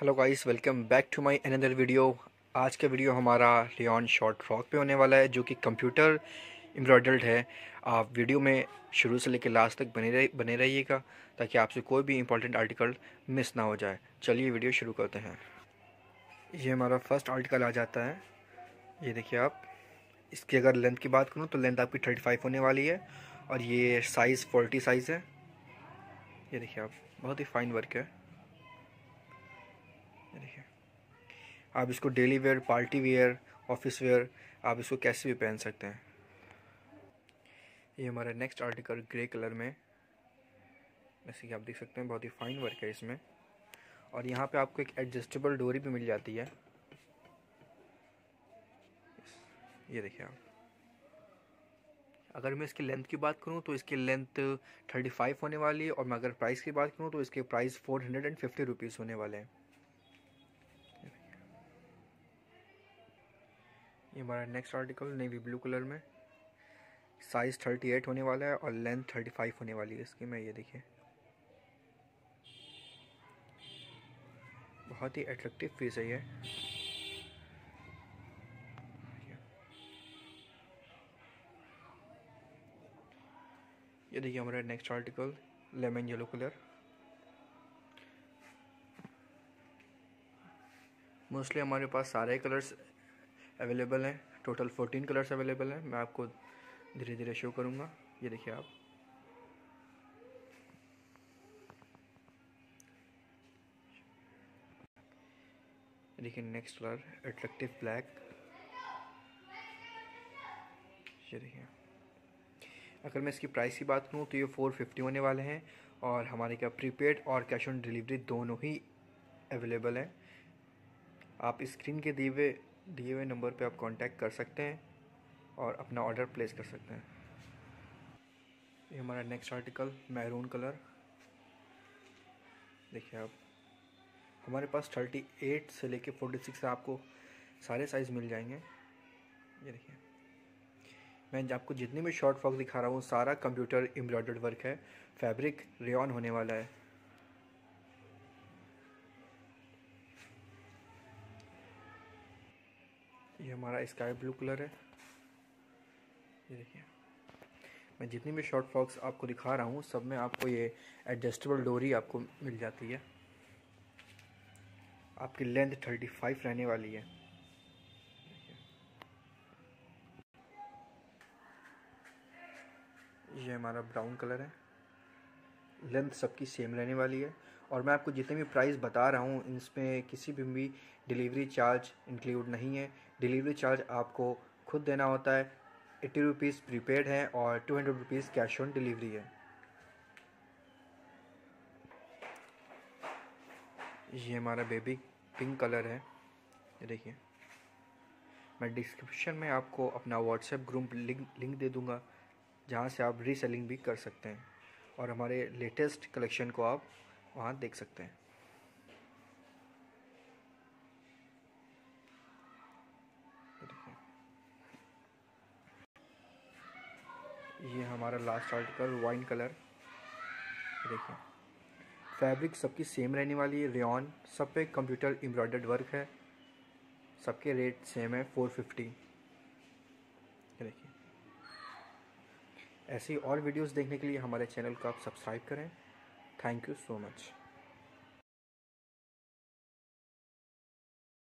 Hello guys, welcome back to my another video. आज का video हमारा लियोन शॉर्ट फ्रॉक पे होने वाला है जो कि कंप्यूटर एम्ब्रॉयडर्ड है। आप वीडियो में शुरू से लेकर लास्ट तक बने रहिएगा ताकि आपसे कोई भी इंपॉर्टेंट आर्टिकल मिस ना हो जाए। चलिए वीडियो शुरू करते हैं। ये हमारा फर्स्ट आर्टिकल आ जाता है। ये देखिए आप, इसकी अगर लेंथ की बात करूँ तो लेंथ आपकी 35 होने वाली है और ये साइज़ 40 साइज़ है। ये देखिए आप, बहुत ही फाइन वर्क है। देखिए आप इसको daily wear, party wear, office wear, आप इसको कैसे भी पहन सकते हैं। ये हमारा नेक्स्ट आर्टिकल ग्रे कलर में, जैसे कि आप देख सकते हैं बहुत ही फाइन वर्क है इसमें। और यहाँ पे आपको एक एडजस्टेबल डोरी भी मिल जाती है। ये देखिए आप, अगर मैं इसकी लेंथ की बात करूँ तो इसकी लेंथ 35 होने वाली है और मैं अगर प्राइस की बात करूँ तो इसके प्राइस 450 रुपीज़ होने वाले हैं। ये हमारा next article navy blue colour में, साइज़ 38 होने वाला है और लेंथ 35 होने वाली है इसकी में। ये देखिए, बहुत ही अट्रैक्टिव पीस है ये। ये देखिए हमारा next article lemon yellow colour. Mostly हमारे पास सारे कलर्स अवेलेबल हैं, टोटल 14 कलर्स अवेलेबल हैं। मैं आपको धीरे धीरे शो करूँगा। ये देखिए आप, देखिए नेक्स्ट कलर अट्रैक्टिव ब्लैक। ये देखिए, अगर मैं इसकी प्राइस की बात करूँ तो ये 450 होने वाले हैं और हमारे क्या प्रीपेड और कैश ऑन डिलीवरी दोनों ही अवेलेबल हैं। आप स्क्रीन के दिए हुए नंबर पे आप कांटेक्ट कर सकते हैं और अपना ऑर्डर प्लेस कर सकते हैं। ये हमारा नेक्स्ट आर्टिकल मैरून कलर। देखिए आप, हमारे पास 38 से लेके 46 आपको सारे साइज़ मिल जाएंगे। ये देखिए, मैं आपको जितनी भी शॉर्ट फ्रॉक दिखा रहा हूँ सारा कंप्यूटर एम्ब्रॉयडर्ड वर्क है। फैब्रिक रेयॉन होने वाला है। ये हमारा स्काई ब्लू कलर है। ये देखिए, मैं जितनी भी शॉर्ट फ्रॉक्स आपको दिखा रहा हूँ सब में आपको ये एडजस्टेबल डोरी आपको मिल जाती है। आपकी लेंथ 35 रहने वाली है। ये हमारा ब्राउन कलर है। लेंथ सबकी सेम रहने वाली है और मैं आपको जितने भी प्राइस बता रहा हूँ इसमें किसी भी डिलीवरी चार्ज इंक्लूड नहीं है। डिलीवरी चार्ज आपको खुद देना होता है। 80 रुपीज़ प्रीपेड है और 200 रुपीज़ कैश ऑन डिलीवरी है। ये हमारा बेबी पिंक कलर है। ये देखिए, मैं डिस्क्रिप्शन में आपको अपना व्हाट्सएप ग्रुप लिंक दे दूँगा जहाँ से आप रीसेलिंग भी कर सकते हैं और हमारे लेटेस्ट कलेक्शन को आप वहाँ देख सकते हैं। ये हमारा लास्ट आर्टिकल वाइन कलर। देखिए, फैब्रिक सबकी सेम रहने वाली है। रेयॉन, सब पे कंप्यूटर एम्ब्रॉयडर्ड वर्क है। सबके रेट सेम है 450। देखिए, ऐसी और वीडियोस देखने के लिए हमारे चैनल को आप सब्सक्राइब करें। Thank you so much.